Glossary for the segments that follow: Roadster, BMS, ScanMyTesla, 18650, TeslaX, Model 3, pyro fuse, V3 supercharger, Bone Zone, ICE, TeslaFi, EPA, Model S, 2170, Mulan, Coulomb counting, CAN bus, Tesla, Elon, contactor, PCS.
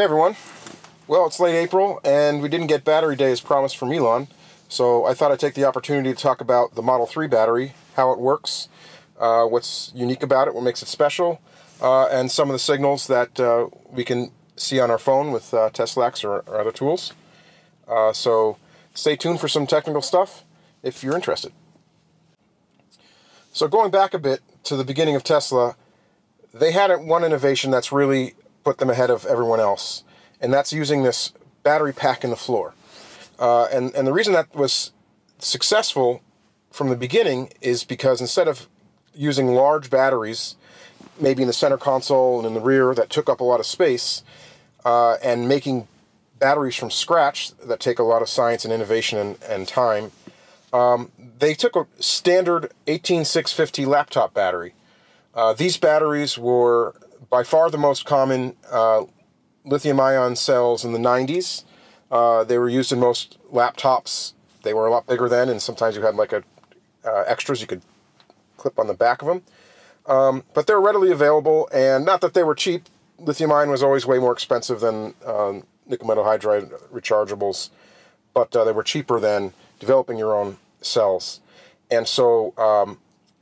Hey everyone, well it's late April and we didn't get battery day as promised from Elon, so I thought I'd take the opportunity to talk about the Model 3 battery, how it works, what's unique about it, what makes it special, and some of the signals that we can see on our phone with TeslaX or other tools. So stay tuned for some technical stuff if you're interested. So going back a bit to the beginning of Tesla, they had one innovation that's really put them ahead of everyone else, and that's using this battery pack in the floor. And the reason that was successful from the beginning is because instead of using large batteries, maybe in the center console and in the rear, that took up a lot of space, and making batteries from scratch that take a lot of science and innovation and time, they took a standard 18650 laptop battery. These batteries were by far the most common lithium-ion cells in the 90s. They were used in most laptops. They were a lot bigger then, and sometimes you had like a extras you could clip on the back of them. But they're readily available, and not that they were cheap. Lithium-ion was always way more expensive than nickel metal hydride rechargeables, but they were cheaper than developing your own cells. And so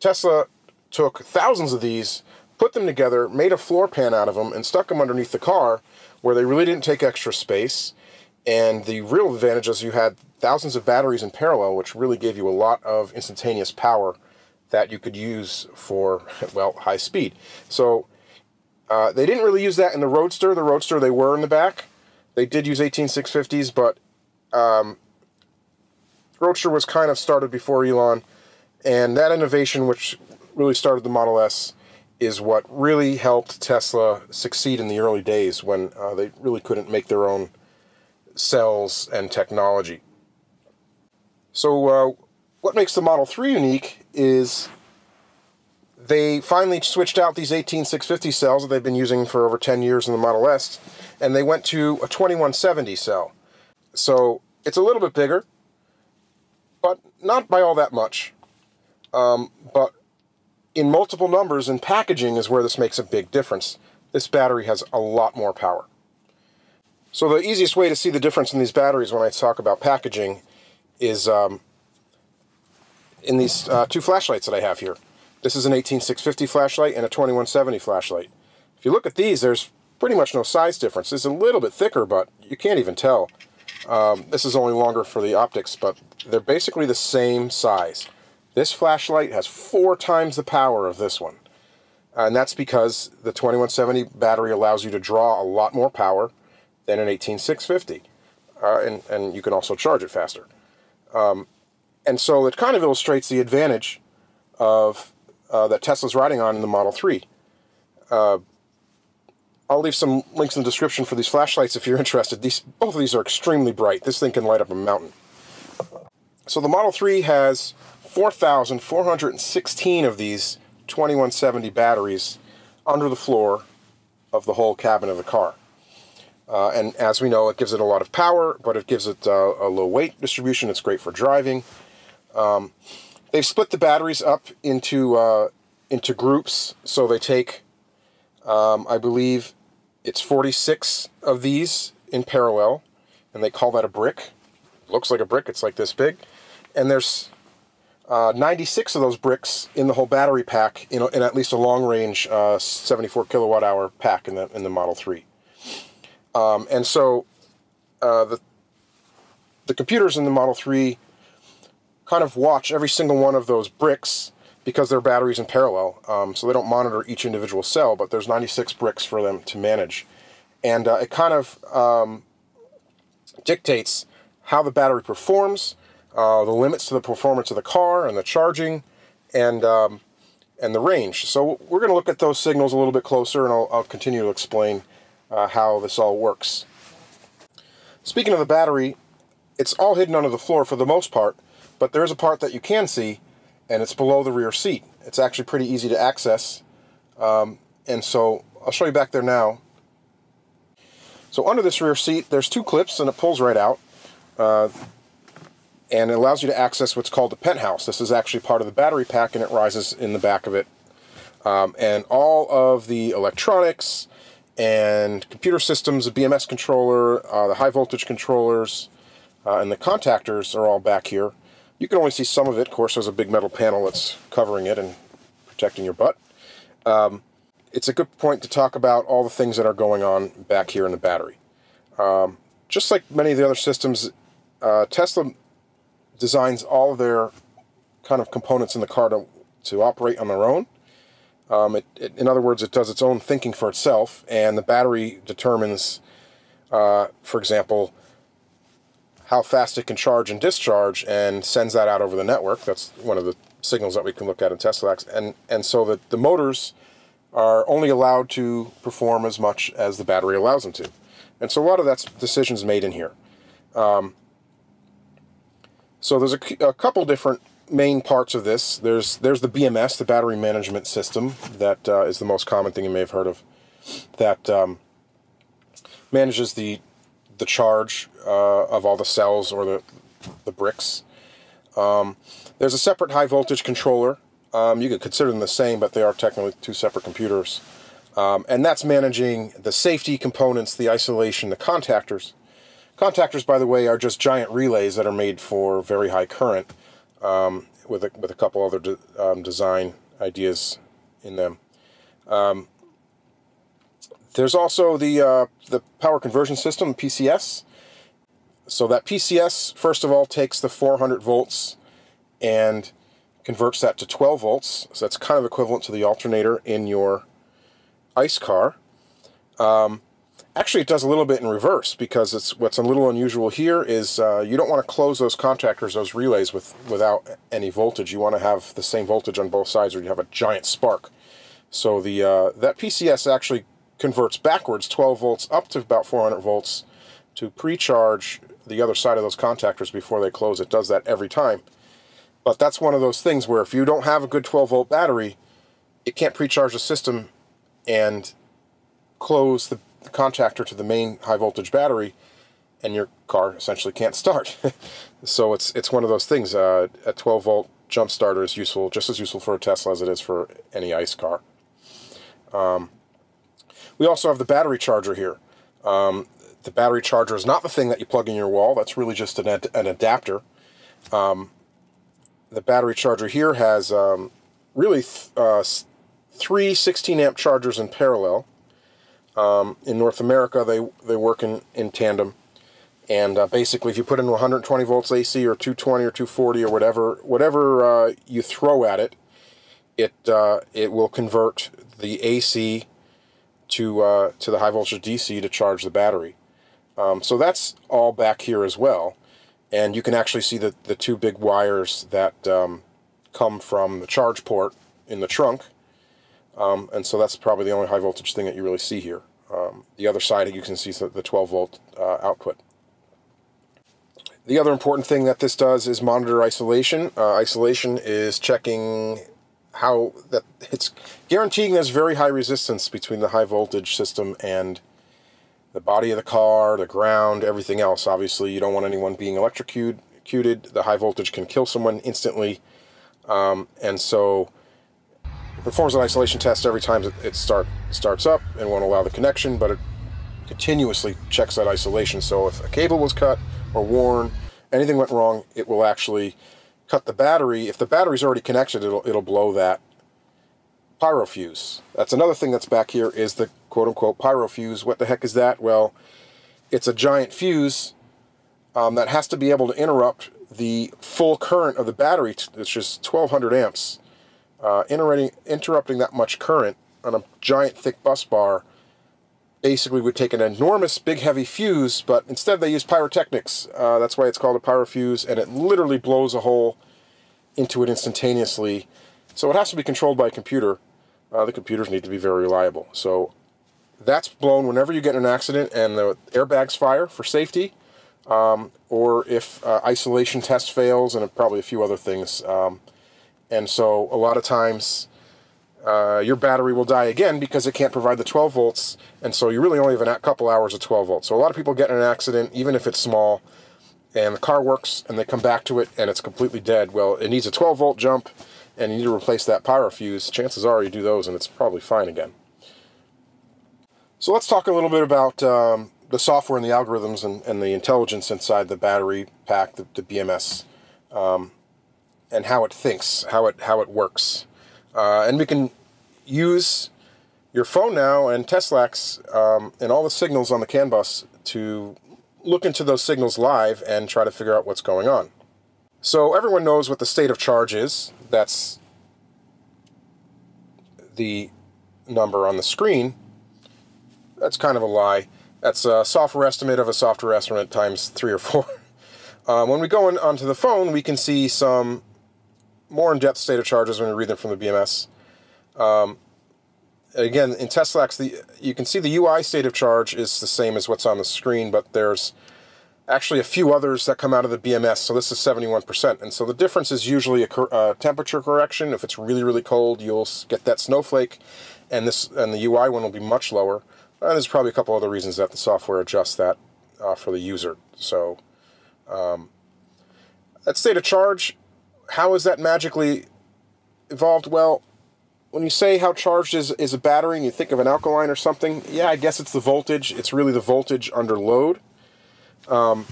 Tesla took thousands of these, put them together, made a floor pan out of them, and stuck them underneath the car where they really didn't take extra space. And the real advantage is you had thousands of batteries in parallel, which really gave you a lot of instantaneous power that you could use for, well, high speed. So they didn't really use that in the Roadster. The Roadster, they were in the back. They did use 18650s, but Roadster was kind of started before Elon. And that innovation, which really started the Model S, is what really helped Tesla succeed in the early days when they really couldn't make their own cells and technology. So what makes the Model 3 unique is they finally switched out these 18650 cells that they've been using for over 10 years in the Model S, and they went to a 2170 cell. So it's a little bit bigger, but not by all that much. But in multiple numbers and packaging is where this makes a big difference. This battery has a lot more power. So the easiest way to see the difference in these batteries when I talk about packaging is in these two flashlights that I have here. This is an 18650 flashlight and a 2170 flashlight. If you look at these, there's pretty much no size difference. It's a little bit thicker, but you can't even tell. This is only longer for the optics, but they're basically the same size. This flashlight has 4 times the power of this one, and that's because the 2170 battery allows you to draw a lot more power than an 18650, and you can also charge it faster. And so it kind of illustrates the advantage of that Tesla's riding on in the Model 3. I'll leave some links in the description for these flashlights if you're interested. Both of these are extremely bright. This thing can light up a mountain. So the Model 3 has 4,416 of these 2170 batteries under the floor of the whole cabin of the car. And as we know, it gives it a lot of power, but it gives it a low weight distribution. It's great for driving. They've split the batteries up into groups. So they take, I believe, it's 46 of these in parallel, and they call that a brick. It looks like a brick. It's like this big. And there's 96 of those bricks in the whole battery pack, in at least a long-range 74 kilowatt-hour pack in the Model 3. And so the computers in the Model 3 kind of watch every single one of those bricks because they're batteries in parallel, so they don't monitor each individual cell, but there's 96 bricks for them to manage. And it kind of dictates how the battery performs, the limits to the performance of the car and the charging and the range. So we're going to look at those signals a little bit closer, and I'll continue to explain how this all works. Speaking of the battery, it's all hidden under the floor for the most part, but there is a part that you can see, and it's below the rear seat. It's actually pretty easy to access, and so I'll show you back there now. So under this rear seat, there's 2 clips, and it pulls right out. And it allows you to access what's called the penthouse. This is actually part of the battery pack, and it rises in the back of it. And all of the electronics and computer systems, the BMS controller, the high voltage controllers, and the contactors are all back here. You can only see some of it. Of course, there's a big metal panel that's covering it and protecting your butt. It's a good point to talk about all the things that are going on back here in the battery. Just like many of the other systems, Tesla designs all of their kind of components in the car to operate on their own. In other words, it does its own thinking for itself, and the battery determines, for example, how fast it can charge and discharge and sends that out over the network. That's one of the signals that we can look at in TeslaX. And so the motors are only allowed to perform as much as the battery allows them to. And so a lot of that's decisions made in here. So there's a couple different main parts of this. There's the BMS, the battery management system, that is the most common thing you may have heard of, that manages the charge of all the cells or the bricks. There's a separate high voltage controller. You could consider them the same, but they are technically two separate computers. And that's managing the safety components, the isolation, the contactors. Contactors, by the way, are just giant relays that are made for very high current, with a couple other design ideas in them. There's also the power conversion system, PCS. So that PCS, first of all, takes the 400 volts and converts that to 12 volts. So that's kind of equivalent to the alternator in your ICE car. Actually, it does a little bit in reverse, because it's what's a little unusual here is you don't want to close those contactors, those relays, without any voltage. You want to have the same voltage on both sides, or you have a giant spark. So the that PCS actually converts backwards 12 volts up to about 400 volts to pre-charge the other side of those contactors before they close. It does that every time. But that's one of those things where if you don't have a good 12-volt battery, it can't pre-charge the system and close the contactor to the main high voltage battery, and your car essentially can't start. So it's one of those things. A 12 volt jump starter is useful, just as useful for a Tesla as it is for any ICE car. We also have the battery charger here. The battery charger is not the thing that you plug in your wall. That's really just an adapter. The battery charger here has really three 16 amp chargers in parallel. In North America, they work in tandem, and basically, if you put in 120 volts AC or 220 or 240 or whatever you throw at it, it will convert the AC to the high voltage DC to charge the battery. So that's all back here as well, and you can actually see the two big wires that come from the charge port in the trunk. And so that's probably the only high voltage thing that you really see here. The other side, you can see the 12 volt output. The other important thing that this does is monitor isolation. Isolation is checking how that it's guaranteeing there's very high resistance between the high voltage system and the body of the car, the ground, everything else. Obviously, you don't want anyone being electrocuted. The high voltage can kill someone instantly, and so it performs an isolation test every time it starts up, and won't allow the connection, but it continuously checks that isolation. So if a cable was cut or worn, anything went wrong, it will actually cut the battery. If the battery's already connected, it'll blow that pyro fuse. That's another thing that's back here, is the quote-unquote pyro fuse. What the heck is that? Well, it's a giant fuse that has to be able to interrupt the full current of the battery, which is 1,200 amps. Interrupting that much current on a giant thick bus bar basically would take an enormous big heavy fuse, but instead they use pyrotechnics. That's why it's called a pyro fuse, and it literally blows a hole into it instantaneously. So it has to be controlled by a computer. The computers need to be very reliable. So that's blown whenever you get in an accident and the airbags fire for safety, or if isolation test fails, and probably a few other things. And so a lot of times your battery will die again because it can't provide the 12 volts, and so you really only have a couple hours of 12 volts. So a lot of people get in an accident, even if it's small, and the car works, and they come back to it, and it's completely dead. Well, it needs a 12 volt jump, and you need to replace that pyro fuse. Chances are you do those, and it's probably fine again. So let's talk a little bit about the software and the algorithms and the intelligence inside the battery pack, the BMS, and how it thinks, how it works. And we can use your phone now and TeslaX and all the signals on the CAN bus to look into those signals live and try to figure out what's going on. So everyone knows what the state of charge is. That's the number on the screen. That's kind of a lie. That's a software estimate of a software estimate times 3 or 4. When we go onto the phone, we can see some more in-depth state of charges when we read them from the BMS. Again, in TeslaX, you can see the UI state of charge is the same as what's on the screen, but there's actually a few others that come out of the BMS, so this is 71%. And so the difference is usually a temperature correction. If it's really, really cold, you'll get that snowflake, and the UI one will be much lower. And there's probably a couple other reasons that the software adjusts that for the user. So that state of charge, how is that magically evolved? Well, when you say how charged is a battery and you think of an alkaline or something, yeah, I guess it's the voltage. It's really the voltage under load. Well,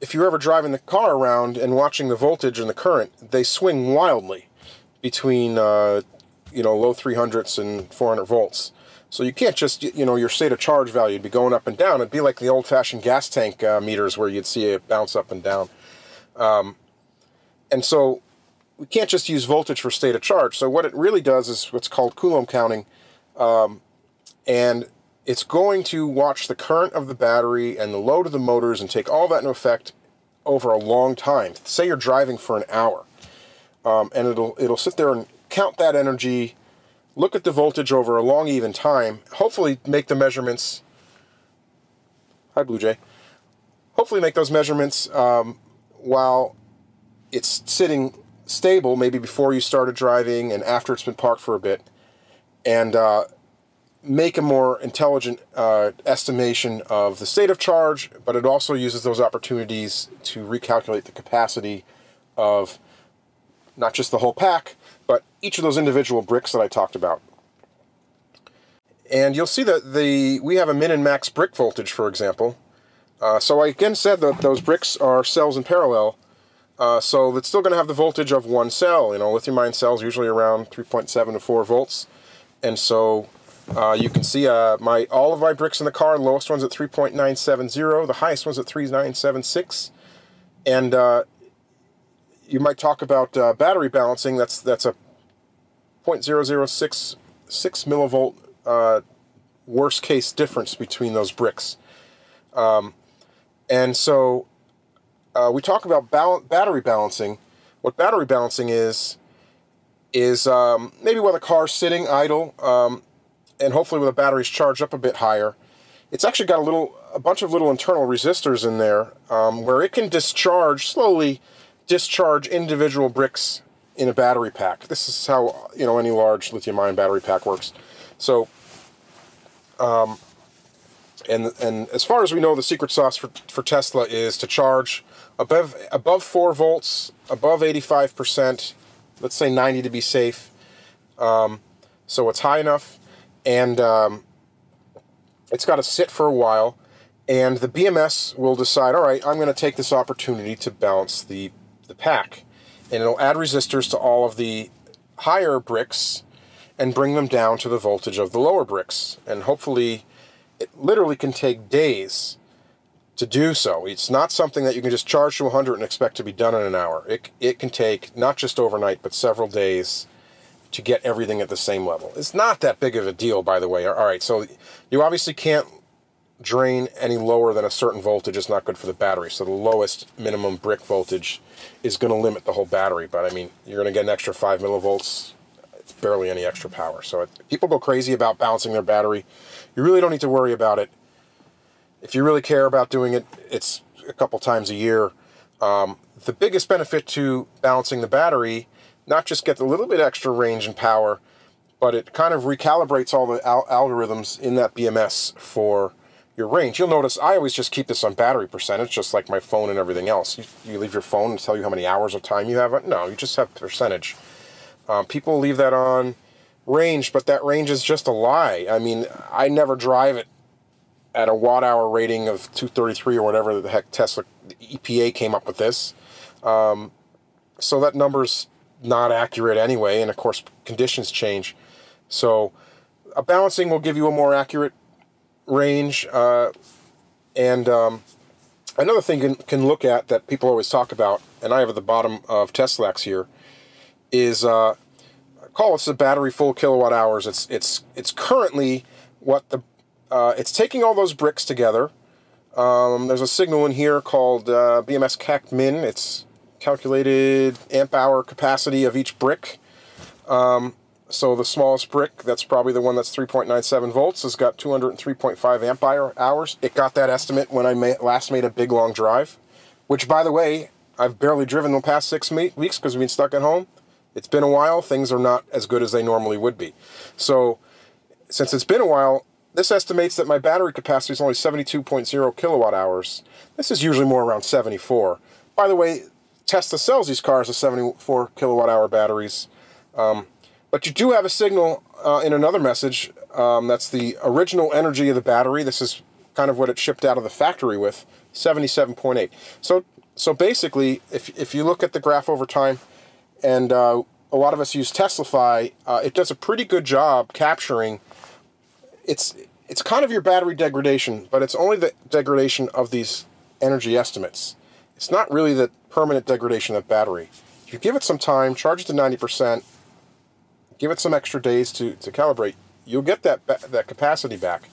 if you're ever driving the car around and watching the voltage and the current, they swing wildly between, you know, low 300s and 400 volts. So you can't just, you know, your state of charge value would be going up and down. It'd be like the old-fashioned gas tank meters where you'd see it bounce up and down. And so we can't just use voltage for state of charge. So what it really does is what's called Coulomb counting. And it's going to watch the current of the battery and the load of the motors and take all that into effect over a long time. Say you're driving for an hour. And it'll sit there and count that energy, look at the voltage over a long even time, hopefully make the measurements, hi Blue Jay, hopefully make those measurements while it's sitting stable, maybe before you started driving and after it's been parked for a bit, and make a more intelligent estimation of the state of charge, but it also uses those opportunities to recalculate the capacity of not just the whole pack, but each of those individual bricks that I talked about. And you'll see that we have a min and max brick voltage, for example. So I again said that those bricks are cells in parallel, so it's still going to have the voltage of one cell. You know, lithium-ion cells usually around 3.7 to 4 volts. And so you can see all of my bricks in the car, the lowest one's at 3.970, the highest one's at 3.976. And you might talk about battery balancing. That's a 0.0066 millivolt worst case difference between those bricks. And so we talk about battery balancing. What battery balancing is maybe while the car's sitting idle, and hopefully with the batteries charged up a bit higher, it's actually got a bunch of little internal resistors in there where it can slowly discharge individual bricks in a battery pack. This is how, you know, any large lithium-ion battery pack works. So, and as far as we know, the secret sauce for Tesla is to charge above 4 volts, above 85%, let's say 90 to be safe, so it's high enough, and it's got to sit for a while, and the BMS will decide, all right, I'm going to take this opportunity to balance the pack, and it'll add resistors to all of the higher bricks and bring them down to the voltage of the lower bricks, and hopefully it literally can take days to do so. It's not something that you can just charge to 100 and expect to be done in an hour. It can take not just overnight but several days to get everything at the same level. It's not that big of a deal, by the way. All right, so you obviously can't drain any lower than a certain voltage. Is not good for the battery, so the lowest minimum brick voltage is going to limit the whole battery, but I mean, you're going to get an extra 5 millivolts. It's barely any extra power. So people go crazy about balancing their battery. You really don't need to worry about it. If you really care about doing it, it's a couple times a year. The biggest benefit to balancing the battery, not just get a little bit extra range and power, but it kind of recalibrates all the algorithms in that BMS for your range. You'll notice I always just keep this on battery percentage, just like my phone and everything else. You leave your phone and tell you how many hours of time you have. No, you just have percentage. People leave that on range, but that range is just a lie. I mean, I never drive it at a watt-hour rating of 233 or whatever the heck Tesla, the EPA came up with this. So that number's not accurate anyway, and of course conditions change. So a balancing will give you a more accurate range. Another thing you can look at that people always talk about, and I have at the bottom of TeslaX here, is call it the battery full kilowatt hours. It's currently what the it's taking all those bricks together. There's a signal in here called BMS CAC min. It's calculated amp hour capacity of each brick. So the smallest brick, that's probably the one that's 3.97 volts, has got 203.5 amp hours. It got that estimate when I last made a big long drive, which, by the way, I've barely driven the past 6 weeks because we've been stuck at home. It's been a while. Things are not as good as they normally would be. So since it's been a while, this estimates that my battery capacity is only 72.0 kilowatt hours. This is usually more around 74. By the way, Tesla sells these cars with 74 kilowatt hour batteries. But you do have a signal in another message. That's the original energy of the battery. This is kind of what it shipped out of the factory with, 77.8. So basically, if you look at the graph over time, and a lot of us use TeslaFi, it does a pretty good job capturing. It's kind of your battery degradation, but it's only the degradation of these energy estimates. It's not really the permanent degradation of the battery. If you give it some time, charge it to 90%, give it some extra days to calibrate, you'll get that capacity back.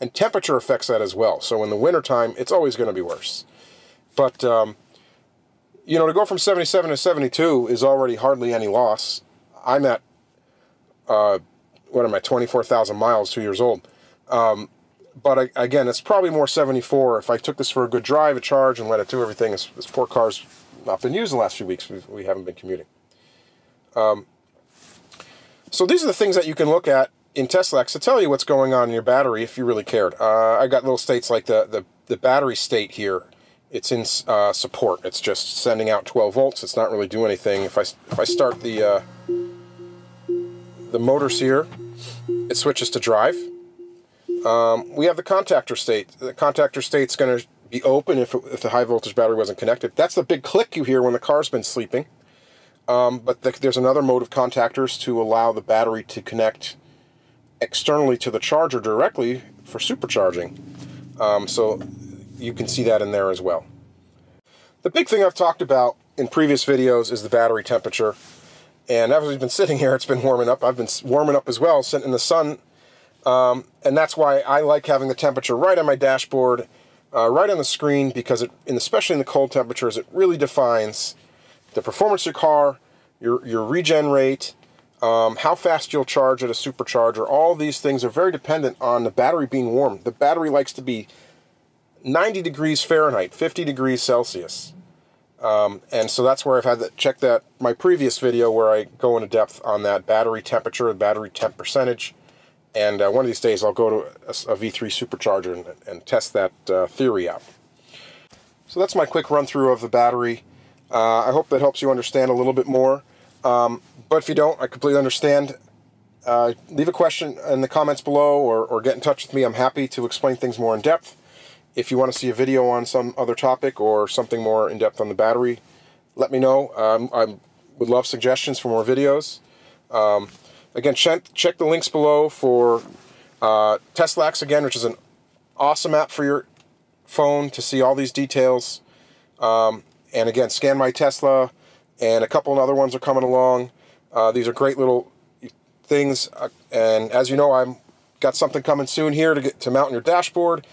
And temperature affects that as well. So in the wintertime, it's always going to be worse. But, you know, to go from 77 to 72 is already hardly any loss. I'm at, 24,000 miles, 2 years old. But again, it's probably more 74. If I took this for a good drive, a charge, and let it do everything, this poor car's not been used in the last few weeks. We haven't been commuting. So these are the things that you can look at in TeslaX to tell you what's going on in your battery if you really cared. I got little states like the battery state here. It's in support. It's just sending out 12 volts. It's not really doing anything. If I start the motors here, it switches to drive. We have the contactor state. The contactor state's going to be open if the high voltage battery wasn't connected. That's the big click you hear when the car's been sleeping. But there's another mode of contactors to allow the battery to connect externally to the charger directly for supercharging. So you can see that in there as well. The big thing I've talked about in previous videos is the battery temperature. And as we've been sitting here, it's been warming up. I've been warming up as well, sitting in the sun. And that's why I like having the temperature right on my dashboard, right on the screen, because especially in the cold temperatures, it really defines the performance of your car, your regen rate, how fast you'll charge at a supercharger. All these things are very dependent on the battery being warm. The battery likes to be 90 degrees Fahrenheit, 50 degrees Celsius. And so that's where I've had to check that, my previous video where I go into depth on that battery temperature, the battery temp percentage. And one of these days I'll go to a V3 supercharger and test that theory out. So that's my quick run through of the battery. I hope that helps you understand a little bit more. But if you don't, I completely understand. Leave a question in the comments below or get in touch with me. I'm happy to explain things more in depth. If you want to see a video on some other topic or something more in depth on the battery, let me know. I would love suggestions for more videos. Again, check the links below for TeslaX, again, which is an awesome app for your phone to see all these details. And again, ScanMyTesla and a couple of other ones are coming along. These are great little things. And as you know, I've got something coming soon here to mount on your dashboard.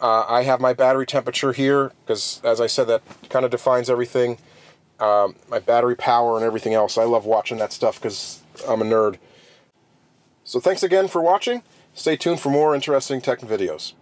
I have my battery temperature here because, as I said, that kind of defines everything. My battery power and everything else. I love watching that stuff because I'm a nerd. So thanks again for watching. Stay tuned for more interesting tech videos.